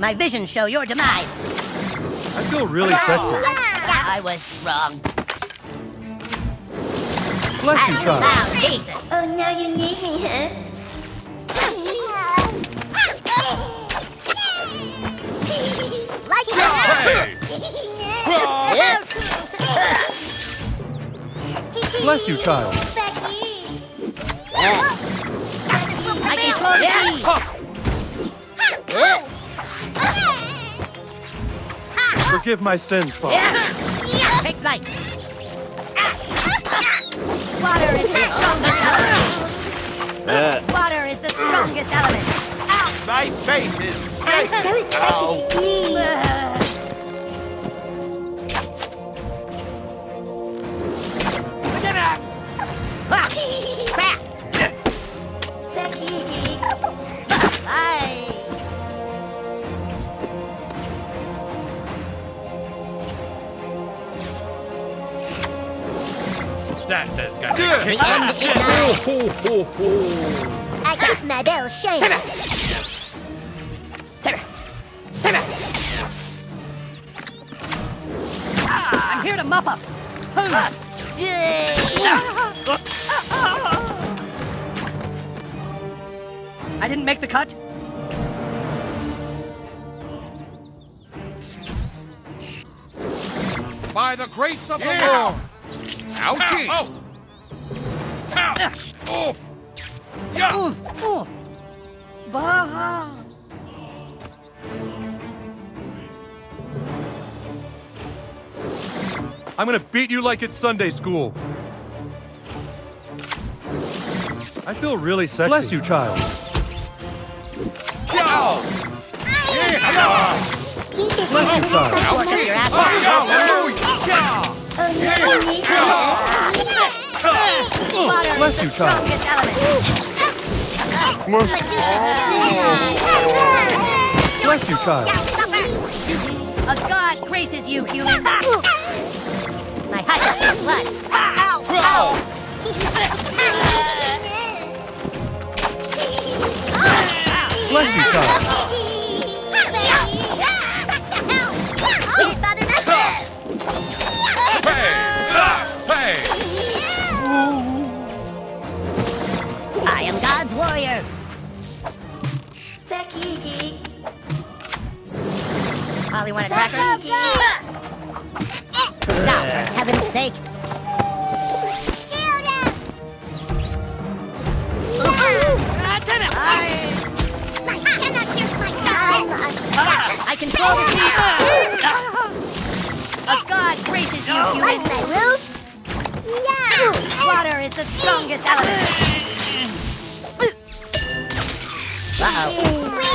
My visions show your demise. I feel really sexy. I was wrong. Bless you, Tom. Oh, Jesus. Oh, now you need me, huh? Like it or bless you, child. Forgive my sins, Father. Take light. Water is the strongest element. Water is the strongest element. My face is I'm so excited to eat. Santa's got I keep my bell shining. I'm here to mop up. I didn't make the cut. By the grace of the Lord. Ouchie. Ow. Ow. Ow. Oof. Yeah. Oof. Oof. Bah. I'm gonna beat you like it's Sunday school. I feel really sexy. Bless you, child. Bless you, child. Bless you, child. A God graces you, human. My heart is in blood. Ow! Ow! Bless you, child. Please, Father, not this! Hey! I am God's warrior. Holly, want a cracker? Now, for heaven's sake. I control the sea. A God graces you, human. Water is the strongest element. Uh-oh.